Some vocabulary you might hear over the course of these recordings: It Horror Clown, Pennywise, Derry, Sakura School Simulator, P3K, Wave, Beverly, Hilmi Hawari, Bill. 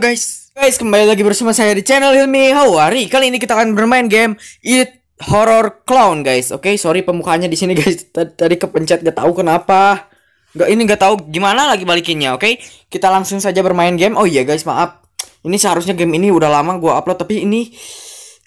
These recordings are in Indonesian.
Halo guys, kembali lagi bersama saya di channel Hilmi Hawari. Kali ini kita akan bermain game It Horror Clown, guys. Oke, sorry pembukaannya di sini guys. Tadi kepencet, gak tahu kenapa. Gak tahu gimana lagi balikinnya. Oke, kita langsung saja bermain game. Oh iya guys, maaf. Ini seharusnya game ini udah lama gua upload, tapi ini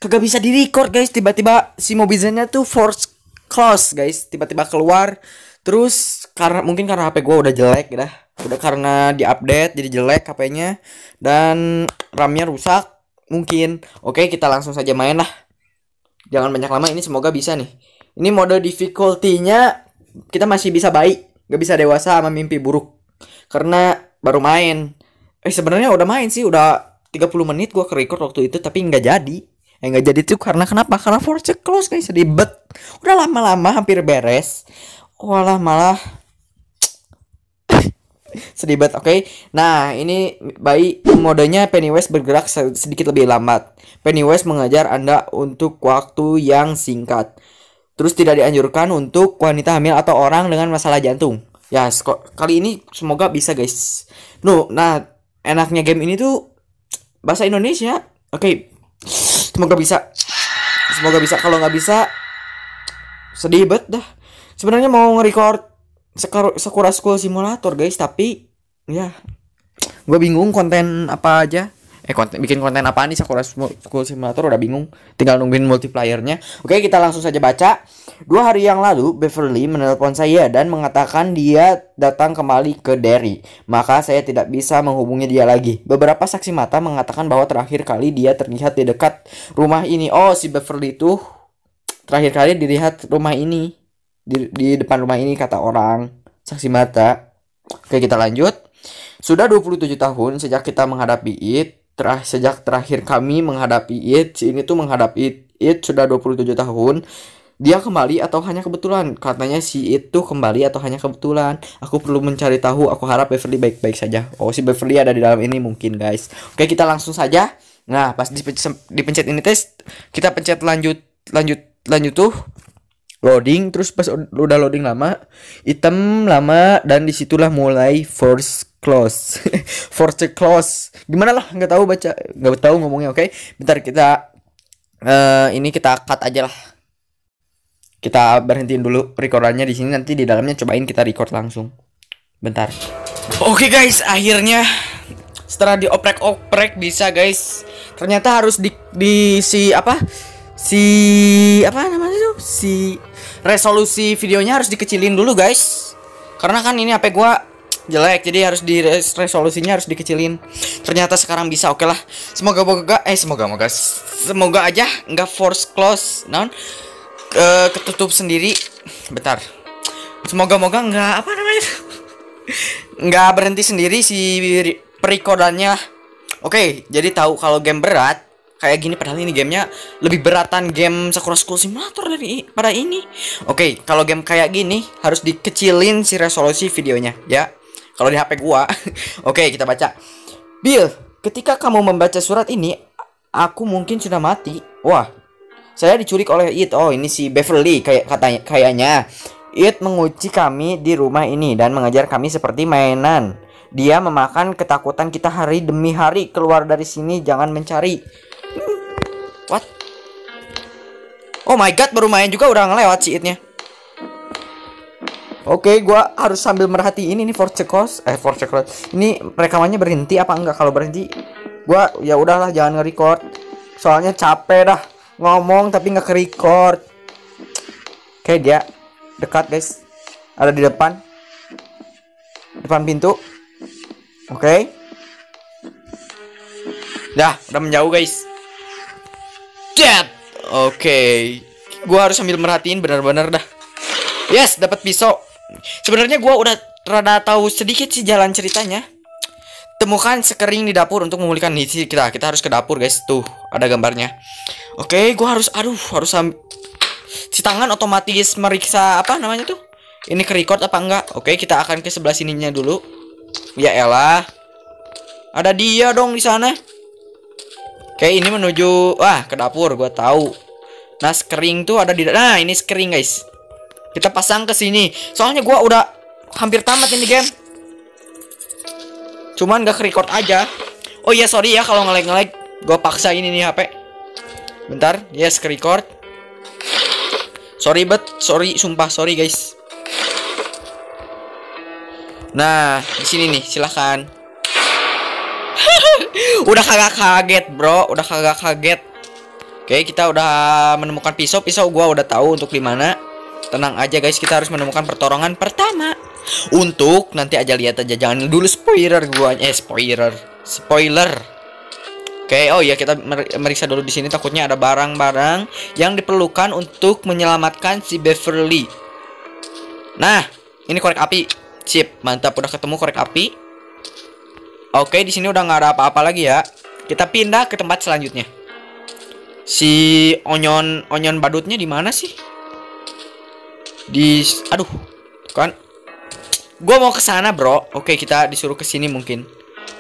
kagak bisa direcord guys. Tiba-tiba si mobilnya tuh force close guys. Tiba-tiba keluar. Terus mungkin karena HP gua udah jelek dah. Udah karena diupdate jadi jelek HP-nya dan RAM-nya rusak mungkin. Oke, kita langsung saja main lah. Jangan banyak lama, ini semoga bisa nih. Ini mode difficulty-nya kita masih bisa baik, gak bisa dewasa sama mimpi buruk. Karena baru main. Sebenarnya udah main sih, udah 30 menit gua ke-record waktu itu tapi nggak jadi. Nggak jadi tuh karena kenapa? Karena force close guys, ribet. Udah lama-lama hampir beres. Walah malah sedih banget. Oke. Nah, ini baik modenya Pennywise bergerak sedikit lebih lambat. Pennywise mengajar Anda untuk waktu yang singkat. Terus tidak dianjurkan untuk wanita hamil atau orang dengan masalah jantung. Ya, kali ini semoga bisa, guys. Nah, enaknya game ini tuh bahasa Indonesia. Oke. Semoga bisa. Semoga bisa. Kalau nggak bisa sedih banget dah. Sebenarnya mau nge-record Sakura School Simulator guys, tapi ya gue bingung konten apa aja. Bikin konten apa nih? Sakura School Simulator udah bingung, tinggal nungguin multiplayernya. Oke, kita langsung saja baca. 2 hari yang lalu Beverly menelpon saya dan mengatakan dia datang kembali ke Derry. Maka saya tidak bisa menghubungi dia lagi. Beberapa saksi mata mengatakan bahwa terakhir kali dia terlihat di dekat rumah ini. Oh, si Beverly tuh terakhir kali dilihat rumah ini. Di depan rumah ini kata orang saksi mata. Oke, kita lanjut. Sudah 27 tahun sejak kita menghadapi It. Sejak terakhir kami menghadapi It. Si ini tuh menghadapi It sudah 27 tahun. Dia kembali atau hanya kebetulan? Katanya si It tuh kembali atau hanya kebetulan. Aku perlu mencari tahu. Aku harap Beverly baik-baik saja. Oh, si Beverly ada di dalam ini mungkin guys. Oke, kita langsung saja. Nah, pas dipencet ini tes, kita pencet lanjut tuh loading. Terus pas udah loading lama, item lama, dan disitulah mulai force close. Force close gimana lah, nggak tahu baca, nggak tahu ngomongnya. Oke, bentar kita ini kita cut aja lah, kita berhentiin dulu recordannya di sini, nanti di dalamnya cobain kita record langsung bentar. Oke guys, akhirnya setelah dioprek-oprek bisa guys. Ternyata harus di si apa namanya tuh, si resolusi videonya harus dikecilin dulu guys, karena kan ini HP gua jelek, jadi harus di resolusinya harus dikecilin. Ternyata sekarang bisa. Oke lah, semoga aja nggak force close ketutup sendiri. Bentar, semoga nggak apa namanya nggak berhenti sendiri si perikodannya. Oke, jadi tahu kalau game berat kayak gini, padahal ini gamenya lebih beratan game Sakura School Simulator daripada ini. Oke, kalau game kayak gini harus dikecilin si resolusi videonya ya. Kalau di HP gua. Oke, kita baca. Bill, ketika kamu membaca surat ini, aku mungkin sudah mati. Wah, saya diculik oleh It. Oh, ini si Beverly kayaknya. It menguji kami di rumah ini dan mengajar kami seperti mainan. Dia memakan ketakutan kita hari demi hari. Keluar dari sini, jangan mencari. What? Oh my god, baru main juga udah ngelewat si It-nya. Oke, gua harus sambil merhatiin ini force close. Ini rekamannya berhenti apa enggak? Kalau berhenti, gua ya udahlah jangan nge-record. Soalnya capek dah ngomong tapi nggak ke-record. Oke, dia dekat, guys. Ada di depan pintu. Oke. Dah, udah menjauh, guys. Dead. Oke, gua harus sambil merhatiin benar-benar dah. Yes, dapat pisau. Sebenarnya gua udah rada tahu sedikit sih jalan ceritanya. Temukan sekering di dapur untuk memulihkan misi kita. Kita harus ke dapur, guys. Tuh, ada gambarnya. Oke, gua harus si tangan otomatis meriksa apa namanya tuh? Ini ke-record apa enggak? Oke, kita akan ke sebelah sininya dulu. Ya elah. Ada dia dong di sana. Oke, ini menuju ke dapur, gua tahu. Nah, sekering tuh ada di nah, ini sekering, guys. Kita pasang ke sini. Soalnya gua udah hampir tamat ini game. Cuman gak ke-record aja. Oh iya, sorry ya kalau ngelag-ngelag. Gue paksa ini nih HP. Bentar, yes, ke record. Sorry bet, sorry, sumpah sorry guys. Nah, di sini nih, silahkan. Udah kagak kaget bro, udah kagak kaget. Oke, kita udah menemukan pisau. Pisau gua udah tahu untuk dimana. Tenang aja guys, kita harus menemukan pertolongan pertama. Untuk nanti aja, lihat aja, jangan dulu spoiler gua. Spoiler. Oke, oh iya, kita meriksa dulu di sini, takutnya ada barang-barang yang diperlukan untuk menyelamatkan si Beverly. Nah, ini korek api. Sip, mantap, udah ketemu korek api. Oke, di sini udah nggak ada apa-apa lagi ya. Kita pindah ke tempat selanjutnya. Si onyon badutnya di mana sih? Di, aduh, kan? Gue mau ke sana bro. Oke, kita disuruh ke sini mungkin.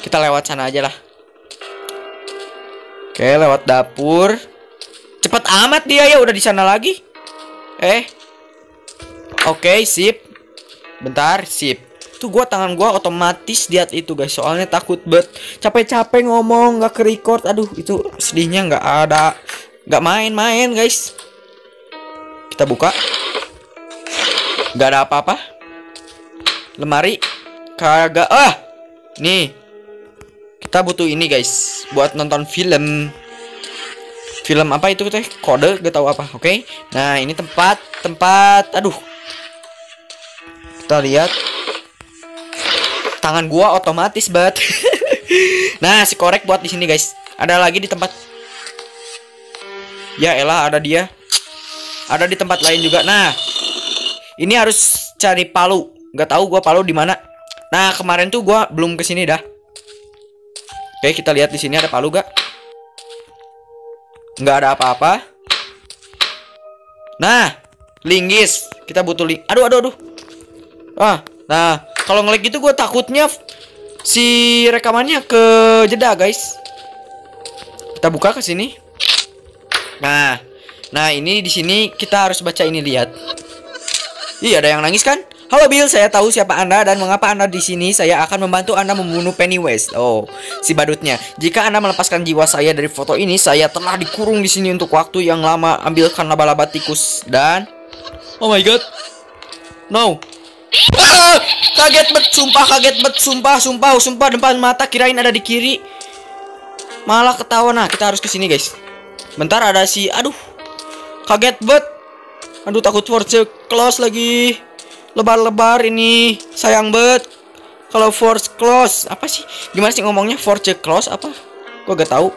Kita lewat sana aja lah. Oke, lewat dapur. Cepet amat dia ya, udah di sana lagi. Oke, sip. Bentar, sip. Gua tangan gua otomatis lihat itu guys, soalnya takut bet, capek-capek ngomong nggak ke record. Aduh, itu sedihnya nggak ada, nggak main-main guys. Kita buka, nggak ada apa-apa. Lemari kagak, ah nih kita butuh ini guys buat nonton film apa itu teh, kode gak tahu apa. Oke, nah ini tempat aduh, kita lihat. Tangan gua otomatis banget. Nah, si korek buat di sini guys. Ada lagi di tempat. Ya elah, ada dia. Ada di tempat lain juga. Nah, ini harus cari palu. Gak tahu gua palu di mana. Nah, kemarin tuh gua belum kesini dah. Oke, kita lihat di sini ada palu gak? Nggak ada apa-apa. Nah, linggis. Kita butuh linggis. Aduh. Ah, nah. Kalau ngelag gitu gue takutnya si rekamannya ke jeda guys. Kita buka ke sini. Nah ini di sini kita harus baca ini, lihat. Iya, ada yang nangis kan? Halo Bill, saya tahu siapa Anda dan mengapa Anda di sini. Saya akan membantu Anda membunuh Pennywise. Oh, si badutnya. Jika Anda melepaskan jiwa saya dari foto ini, saya telah dikurung di sini untuk waktu yang lama. Ambilkan laba-laba tikus dan oh my god. No. Ah, kaget bet sumpah depan mata, kirain ada di kiri malah ketahuan. Nah, kita harus ke sini guys. Bentar, ada si, aduh kaget bet, aduh takut force close lagi, lebar-lebar ini, sayang bet kalau force close. Apa sih, gimana sih ngomongnya, force close apa, gua gak tahu.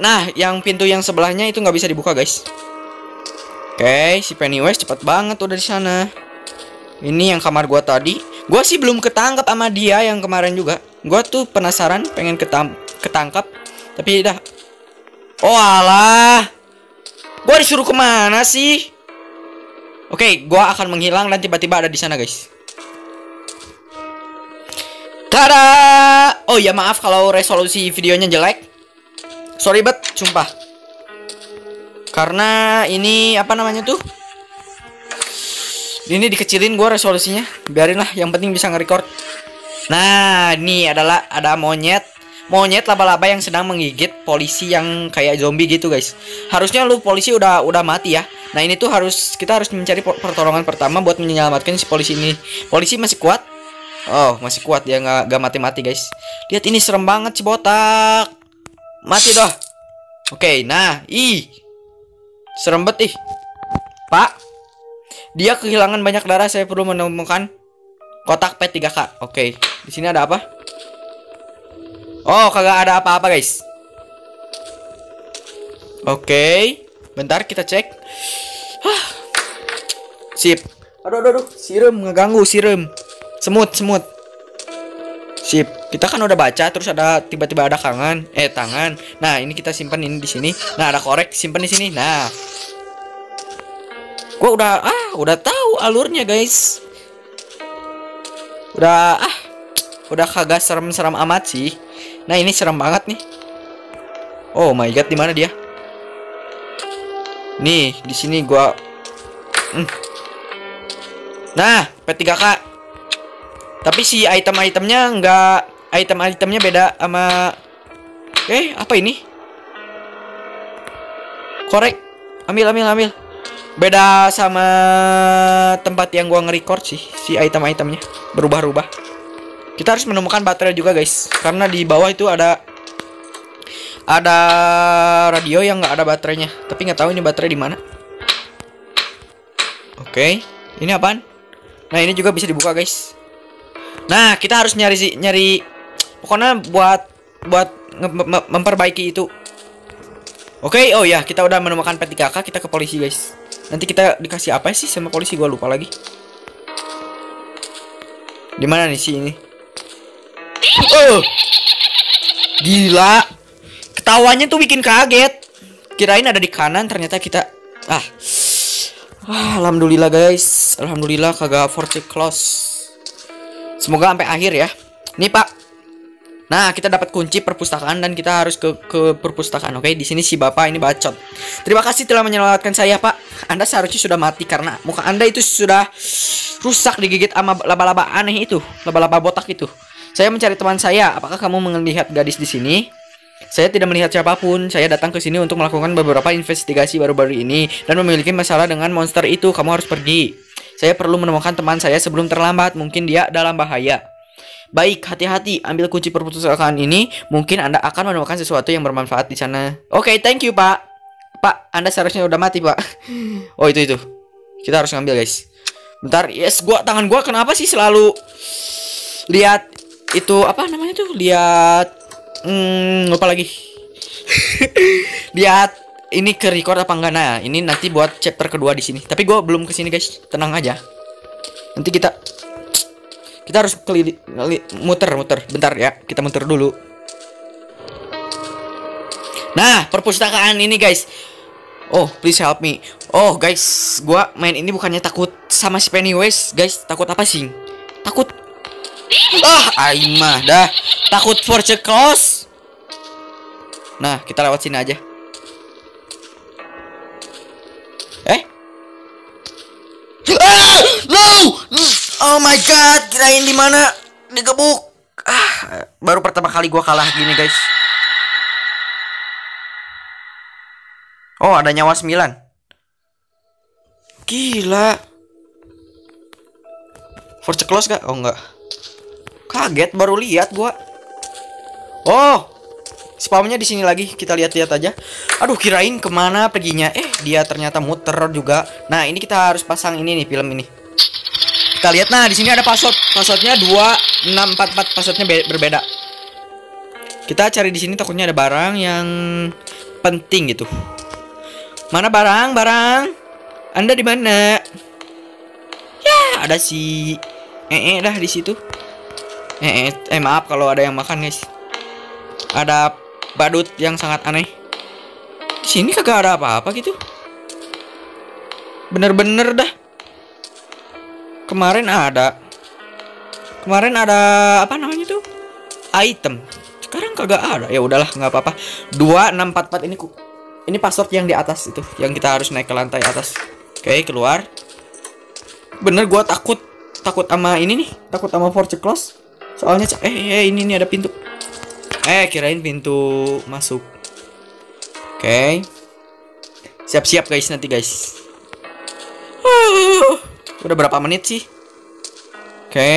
Nah, yang pintu yang sebelahnya itu nggak bisa dibuka guys. Oke, si Pennywise cepet banget udah di sana. Ini yang kamar gua tadi. Gua sih belum ketangkap sama dia yang kemarin juga. Gua tuh penasaran pengen ketangkap, tapi dah. Oh alah, gua disuruh kemana sih? Oke, gua akan menghilang dan tiba-tiba ada di sana guys. Tada! Oh ya, maaf kalau resolusi videonya jelek. Sorry bet, sumpah. Karena ini apa namanya tuh? Ini dikecilin gua resolusinya. Biarinlah, yang penting bisa nge-record. Nah, ini adalah ada monyet laba-laba yang sedang menggigit polisi yang kayak zombie gitu, guys. Harusnya lu polisi udah mati ya. Nah, ini tuh kita harus mencari pertolongan pertama buat menyelamatkan si polisi ini. Polisi masih kuat. Oh, masih kuat, dia nggak mati-mati, guys. Lihat ini, serem banget si botak. Mati doh. Oke, nah, serem bet ih. Pak, dia kehilangan banyak darah, saya perlu menemukan kotak P3K. Oke, di sini ada apa? Oh, kagak ada apa-apa, guys. Oke, bentar kita cek. Sip. Aduh, siram ngeganggu, siram. Semut. Sip. Kita kan udah baca, terus ada tiba-tiba ada tangan. Nah, ini kita simpan ini di sini. Nah, ada korek, simpan di sini. Nah, gue udah tahu alurnya guys. Udah kagak serem-serem amat sih. Nah, ini serem banget nih. Oh my god, di mana dia? Nih, di sini gua. Nah, P3K. Tapi si item-itemnya beda sama Apa ini? Korek. Ambil. Beda sama tempat yang gua nge-record sih. Si item-itemnya berubah-ubah. Kita harus menemukan baterai juga, guys. Karena di bawah itu ada radio yang nggak ada baterainya. Tapi nggak tahu ini baterai di mana. Oke. Ini apaan? Nah, ini juga bisa dibuka, guys. Nah, kita harus nyari pokoknya buat memperbaiki itu. Oke, oh ya, kita udah menemukan peti kakak, kita ke polisi, guys. Nanti kita dikasih apa sih sama polisi? Gua lupa lagi. Di mana nih sih ini? Oh. Gila. Ketawanya tuh bikin kaget. Kirain ada di kanan, ternyata kita alhamdulillah, guys. Alhamdulillah kagak force close. Semoga sampai akhir ya. Nih, Pak. Nah, kita dapat kunci perpustakaan dan kita harus ke perpustakaan. Oke, di sini si Bapak ini bacot. Terima kasih telah menyelamatkan saya, Pak. Anda seharusnya sudah mati karena muka Anda itu sudah rusak digigit sama laba-laba aneh itu, laba-laba botak itu. Saya mencari teman saya. Apakah kamu melihat gadis di sini? Saya tidak melihat siapapun. Saya datang ke sini untuk melakukan beberapa investigasi baru-baru ini dan memiliki masalah dengan monster itu. Kamu harus pergi. Saya perlu menemukan teman saya sebelum terlambat. Mungkin dia dalam bahaya. Baik, hati-hati. Ambil kunci perpustakaan ini. Mungkin Anda akan menemukan sesuatu yang bermanfaat di sana. Oke, thank you, Pak. Pak, Anda seharusnya udah mati, Pak. Oh, itu. Kita harus ngambil, guys. Bentar, yes, tangan gua kenapa sih selalu lihat itu apa namanya tuh? Lihat lupa lagi. Lihat ini ke record apa enggak. Nah, ini nanti buat chapter kedua di sini. Tapi gue belum kesini, guys. Tenang aja. Nanti kita harus muter-muter. Bentar ya, kita muter dulu. Nah, perpustakaan ini, guys. Oh, please help me. Oh, guys, gue main ini bukannya takut sama si Pennywise, guys. Takut apa sih? Takut. Aimah dah. Takut force close. Nah, kita lewat sini aja. No! Oh my god, kirain di mana? Digebuk. Baru pertama kali gua kalah gini, guys. Oh, ada nyawa 9. Gila. Force close gak? Oh, enggak. Kaget baru lihat gua. Oh, spawnnya di sini lagi. Kita lihat-lihat aja. Aduh, kirain kemana perginya. Dia ternyata muter juga. Nah, ini kita harus pasang ini nih, film ini. Kita lihat. Nah, di sini ada password. Passwordnya 2644. Passwordnya berbeda. Kita cari di sini. Takutnya ada barang yang penting gitu. Mana barang? Anda di mana? Ya, ada si dah di situ. Maaf kalau ada yang makan, guys. Ada badut yang sangat aneh. Di sini kagak ada apa-apa gitu. Bener-bener dah. Kemarin ada apa namanya tuh? Item. Sekarang kagak ada. Ya udahlah, nggak apa-apa. 2644 ini password yang di atas itu, yang kita harus naik ke lantai atas. Oke, keluar. Bener, gua takut sama ini nih. Takut sama force close. Soalnya ini ada pintu. Kirain pintu masuk. Oke. Siap-siap, guys, nanti, guys. Udah berapa menit sih? Oke,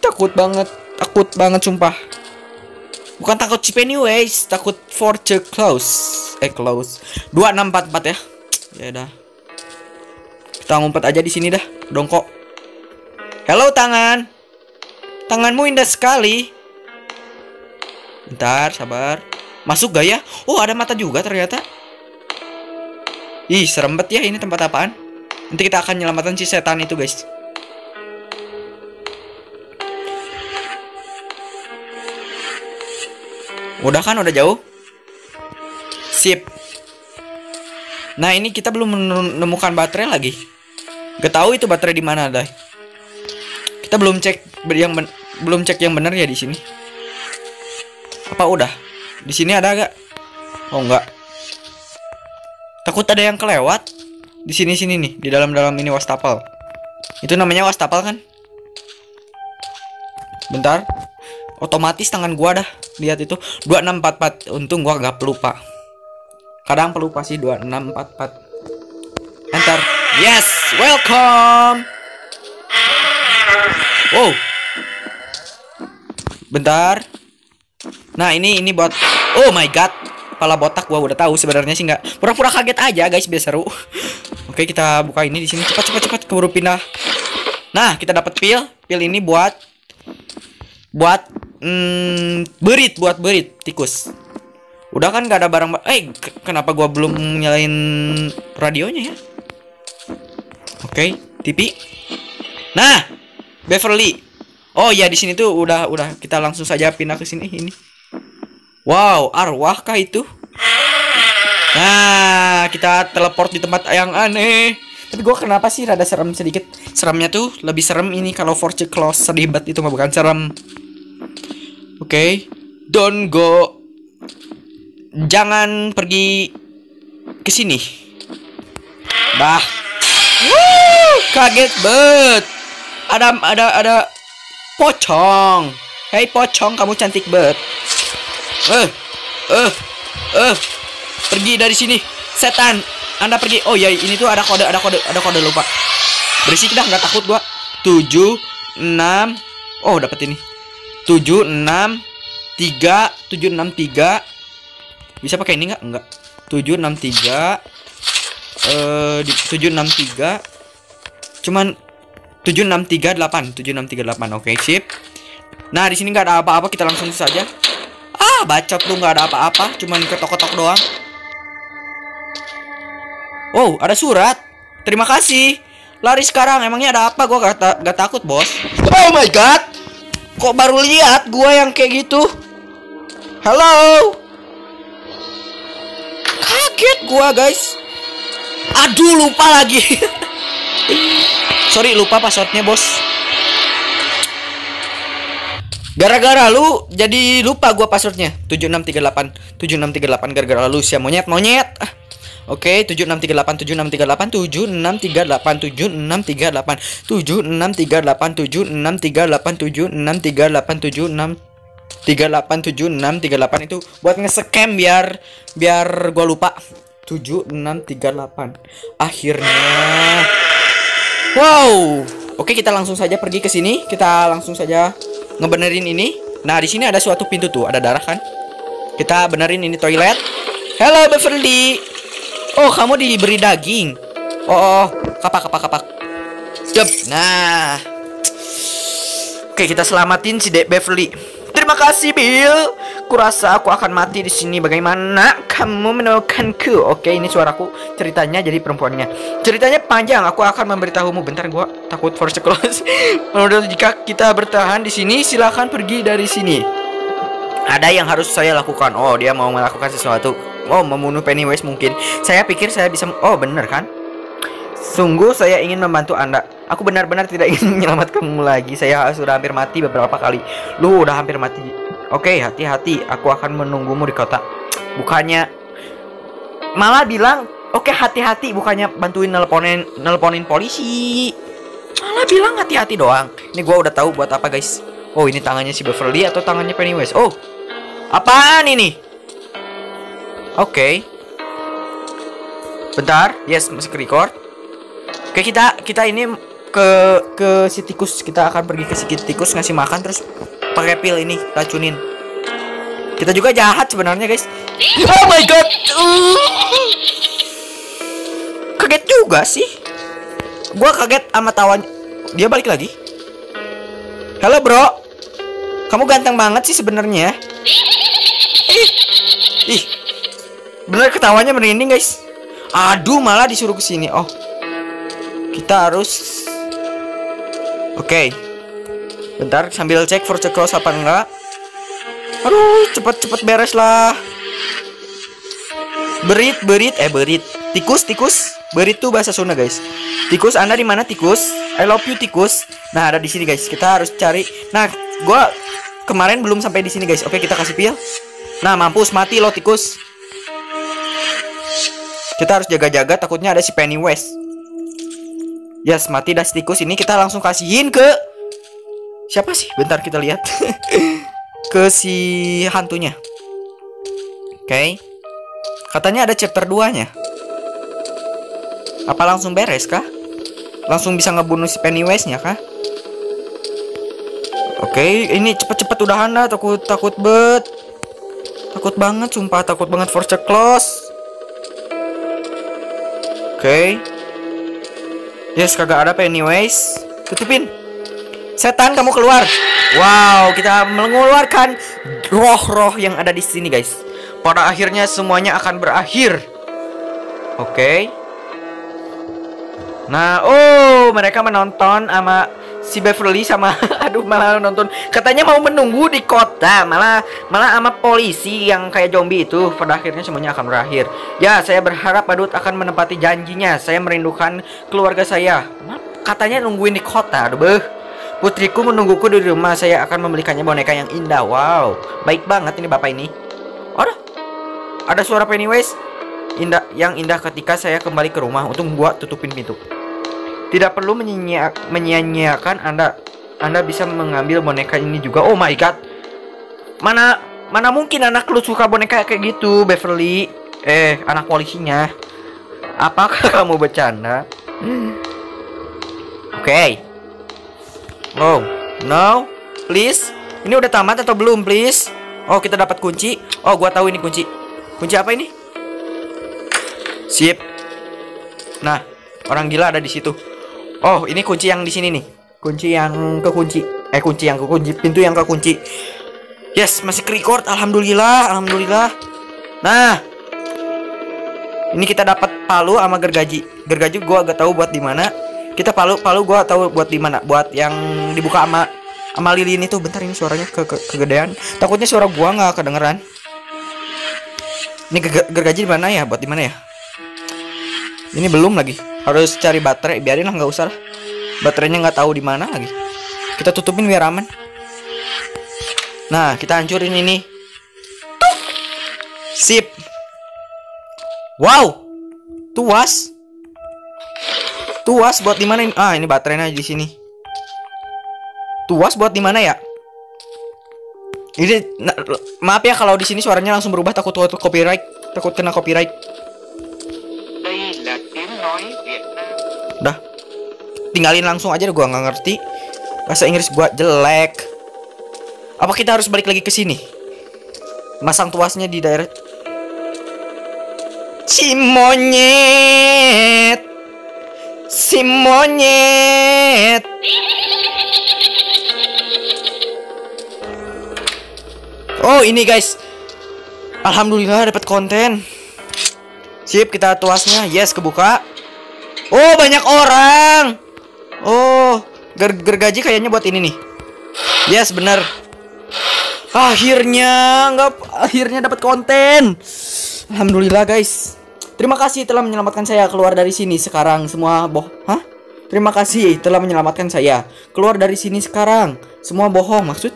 takut banget sumpah. Bukan takut si Pennywise, takut force close. Close. 2644 ya. Ya udah. Kita ngumpet aja di sini dah, dongkok. Halo, tangan. Tanganmu indah sekali. Bentar, sabar. Masuk gak ya? Oh, ada mata juga ternyata. Ih, serem banget ya, ini tempat apaan? Nanti kita akan nyelamatin si setan itu, guys. Udah kan, udah jauh. Sip. Nah, ini kita belum menemukan baterai lagi. Gak tahu itu baterai di mana dah. Kita belum cek yang benar ya di sini. Apa udah? Di sini ada gak? Oh, enggak. Takut ada yang kelewat. Di sini nih, di dalam ini wastafel. Itu namanya wastafel kan? Bentar. Otomatis tangan gua dah. lihat itu 2644. Untung gua gak pelupa. Kadang pelupa sih 2644. Enter. Yes, welcome. Wow. Bentar. Nah, ini buat, oh my god. Kepala botak gua udah tahu sebenarnya sih, nggak pura-pura kaget aja guys biar seru. Oke, kita buka ini di sini cepat keburu pindah. Nah, kita dapat pil ini buat berit tikus. Udah kan gak ada barang. Kenapa gua belum nyalain radionya ya? Oke, TV. Nah, Beverly. Oh ya, di sini tuh udah kita langsung saja pindah ke sini ini. Wow, arwah kah itu? Nah, kita teleport di tempat yang aneh. Tapi gue kenapa sih rada serem sedikit. Seremnya tuh lebih serem ini kalau fortune close sedih banget, itu mah bukan serem. Oke. Don't go. Jangan pergi ke sini. Bah. Woo, kaget banget. Ada pocong. Hei pocong, kamu cantik banget. Pergi dari sini, setan. Anda pergi. Oh ya, ini tuh ada kode lupa. Berisik dah, nggak takut gua. 7 6. Oh, dapat ini. 7 6 3 7 6 3. Bisa pakai ini nggak? Enggak. 7 6 3. 7 6 3. Cuman 7 6 3 8. 7 6 3 8. Oke, sip. Nah, di sini nggak ada apa-apa, kita langsung saja. Ah, bacot lu, nggak ada apa-apa, cuman ketok-ketok doang. Wow, ada surat. Terima kasih. Lari sekarang. Emangnya ada apa? Gua gak takut, bos. Oh my god. Kok baru lihat gua yang kayak gitu? Halo. Kaget gua, guys. Aduh, lupa lagi. Sorry, lupa passwordnya, bos. Gara-gara lu jadi lupa gua passwordnya. 7638. 7638 gara-gara lu sia monyet. Oke, 7638 7638 7638 7638 7638 7638 7638 itu buat nge-scam biar gua lupa. 7638. Akhirnya. Wow. Oke, kita langsung saja pergi ke sini. Kita langsung saja ngebenerin ini. Nah, di sini ada suatu pintu tuh, ada darah kan? Kita benerin ini toilet. Hello Beverly. Oh, kamu diberi daging. Oh, kapak. Jep. Nah. Oke, kita selamatin si Beverly. Terima kasih, Bill. Kurasa aku akan mati di sini. Bagaimana kamu menemukanku? Oke, ini suaraku. Ceritanya jadi perempuannya. Ceritanya panjang. Aku akan memberitahumu. Bentar, gua takut force close. Menurut jika kita bertahan di sini, silahkan pergi dari sini. Ada yang harus saya lakukan. Oh, dia mau melakukan sesuatu. Oh, membunuh Pennywise mungkin. Saya pikir saya bisa. Oh, bener kan? Sungguh saya ingin membantu Anda. Aku benar-benar tidak ingin menyelamatkanmu lagi. Saya sudah hampir mati beberapa kali. Lu udah hampir mati. Oke, hati-hati. Aku akan menunggumu di kota. Bukannya malah bilang, "Oke, hati-hati." Bukannya bantuin nelponin polisi. Malah bilang hati-hati doang. Ini gua udah tahu buat apa, guys. Oh, ini tangannya si Beverly atau tangannya Pennywise? Oh. Apaan ini? Oke. Bentar, yes, masih record. Oke, kita ini ke si tikus. Kita akan pergi ke si tikus ngasih makan terus pakai pil ini racunin. Kita juga jahat sebenarnya, guys. Oh my god. Kaget juga sih. Gua kaget sama tawanya. Dia balik lagi. Halo, bro. Kamu ganteng banget sih sebenarnya. Ih. Bener ketawanya merinding, guys. Aduh, malah disuruh ke sini. Oh. Kita harus. Oke. Bentar sambil cek force close apa enggak. Aduh, cepet beres lah. Berit. Tikus. Berit tuh bahasa Sunda, guys. Tikus, Anda di mana, tikus? I love you, tikus. Nah, ada di sini, guys. Kita harus cari. Nah, gua kemarin belum sampai di sini, guys. Oke, kita kasih pil. Nah, mampus, mati lo tikus. Kita harus jaga-jaga, takutnya ada si Pennywise. Yes, mati dah si tikus ini. Kita langsung kasihin ke siapa sih? Bentar kita lihat. ke si hantunya. Oke, katanya ada chapter 2-nya. Apa langsung beres kah? Langsung bisa ngebunuh si Pennywise-nya kah? Oke, ini cepet-cepet udahan dah, takut bet. Takut banget, sumpah takut banget for the close. Oke. Yes, kagak ada Pennywise. Tutupin. Setan, kamu keluar. Wow, kita mengeluarkan roh-roh yang ada di sini, guys. Pada akhirnya semuanya akan berakhir. Oke. Nah, oh, mereka menonton sama si Beverly sama aduh, malah nonton. Katanya mau menunggu di kota, malah sama polisi yang kayak zombie itu. Pada akhirnya semuanya akan berakhir. Ya, saya berharap Badut akan menepati janjinya. Saya merindukan keluarga saya. Katanya nungguin di kota, aduh beuh. Putriku menungguku di rumah. Saya akan membelikannya boneka yang indah. Wow, baik banget ini bapak ini. Aduh, ada suara Pennywise indah, yang indah ketika saya kembali ke rumah. Untung gua tutupin pintu. Tidak perlu menyia-nyiakan Anda bisa mengambil boneka ini juga. Oh my god. Mana mungkin anak lu suka boneka kayak gitu, Beverly. Anak polisinya. Apakah kamu bercanda? Oke. Oh, no. Please. Ini udah tamat atau belum, please? Oh, kita dapat kunci. Oh, gua tahu ini kunci. Kunci apa ini? Sip. Nah, orang gila ada di situ. Oh, ini kunci yang di sini nih. Kunci yang kekunci. Kunci yang kekunci, pintu yang kekunci. Yes, masih record. Alhamdulillah, alhamdulillah. Nah, ini kita dapat palu sama gergaji. Gergaji gua agak tahu buat di mana. Kita palu gua tahu buat di mana. Buat yang dibuka sama lilin itu. Bentar, ini suaranya kegedean. Takutnya suara gua nggak kedengeran. Ini gergaji di mana ya? Buat di mana ya? Ini belum lagi. Harus cari baterai, biarin lah, nggak usah lah. Baterainya nggak tahu di mana lagi. Kita tutupin biar aman. Nah, kita hancurin ini. Tuk! Sip. Wow, tuas. Tuas buat di mana ini? Ah, ini baterainya di sini. Tuas buat di mana ya? Ini maaf ya kalau di sini suaranya langsung berubah, takut copyright, takut kena copyright. Udah, tinggalin langsung aja deh, gua nggak ngerti bahasa Inggris gua jelek. Apa kita harus balik lagi ke sini? Masang tuasnya di daerah si monyet. Oh, ini guys, alhamdulillah dapat konten. Sip, kita tuasnya. Yes, kebuka. Oh, banyak orang. Oh, gergaji kayaknya buat ini nih. Yes, bener. Akhirnya dapat konten. Alhamdulillah, guys. Terima kasih telah menyelamatkan saya keluar dari sini sekarang. Semua bohong. Hah? Terima kasih telah menyelamatkan saya keluar dari sini sekarang. Semua bohong. Maksud?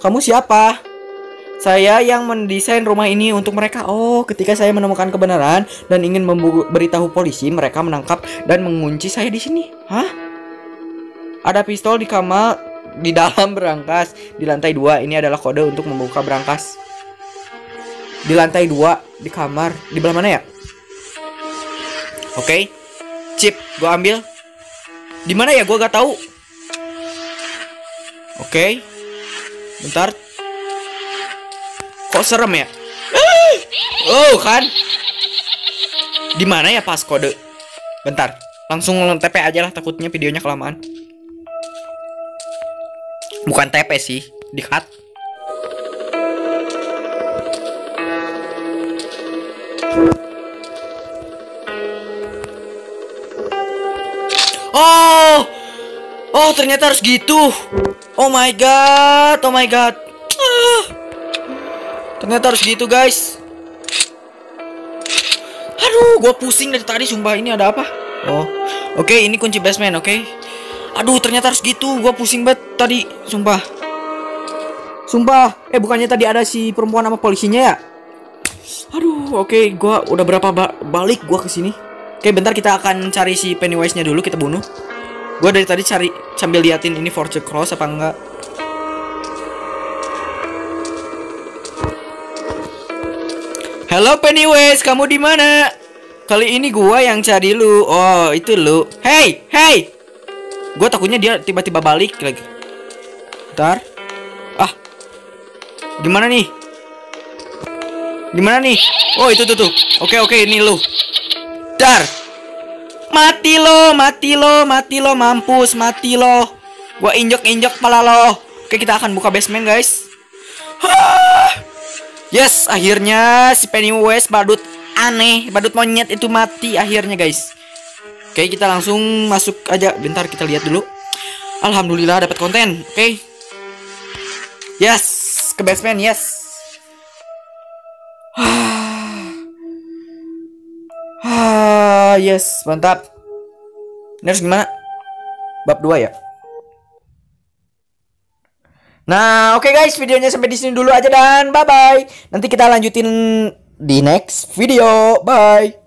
Kamu siapa? Saya yang mendesain rumah ini untuk mereka. Oh, ketika saya menemukan kebenaran dan ingin memberitahu polisi, mereka menangkap dan mengunci saya di sini. Hah? Ada pistol di kamar, di dalam berangkas, di lantai 2. Ini adalah kode untuk membuka berangkas. Di lantai 2, di kamar, di belah mana ya? Oke. Chip, gua ambil. Di mana ya? Gua gak tahu. Oke. Bentar. Kok serem ya? Oh kan? Di mana ya pas kode? Bentar, langsung TP aja lah, takutnya videonya kelamaan. Bukan TP sih, di cut. Oh, oh ternyata harus gitu. Oh my god, oh my god. Ternyata harus gitu, guys. Aduh, gue pusing dari tadi, sumpah. Ini ada apa? Oh, oke, ini kunci basement, oke. Aduh, ternyata harus gitu. Gue pusing banget tadi, sumpah. Sumpah. Bukannya tadi ada si perempuan sama polisinya ya? Aduh, oke, gue udah berapa balik gue kesini. Oke, bentar, kita akan cari si Pennywise-nya dulu, kita bunuh. Gue dari tadi cari sambil liatin ini Forge Cross apa enggak. Halo Pennywise, kamu di mana? Kali ini gua yang cari lu. Oh, itu lu. Hey, hey. Gua takutnya dia tiba-tiba balik lagi. Bentar. Ah. Gimana nih? Gimana nih? Oh, itu tuh. Oke, ini lu. Dar. Mati lo, mampus, mati lo. Gua injek-injek kepala lo. Oke, kita akan buka basement, guys. Yes, akhirnya si Pennywise badut aneh, badut monyet itu mati akhirnya, guys. Oke, kita langsung masuk aja. Bentar, kita lihat dulu. Alhamdulillah dapat konten. Oke. Yes, ke basement, yes. Yes, mantap. Ini harus gimana? Bab 2 ya. Nah, oke guys, videonya sampai di sini dulu aja dan bye-bye. Nanti kita lanjutin di next video. Bye.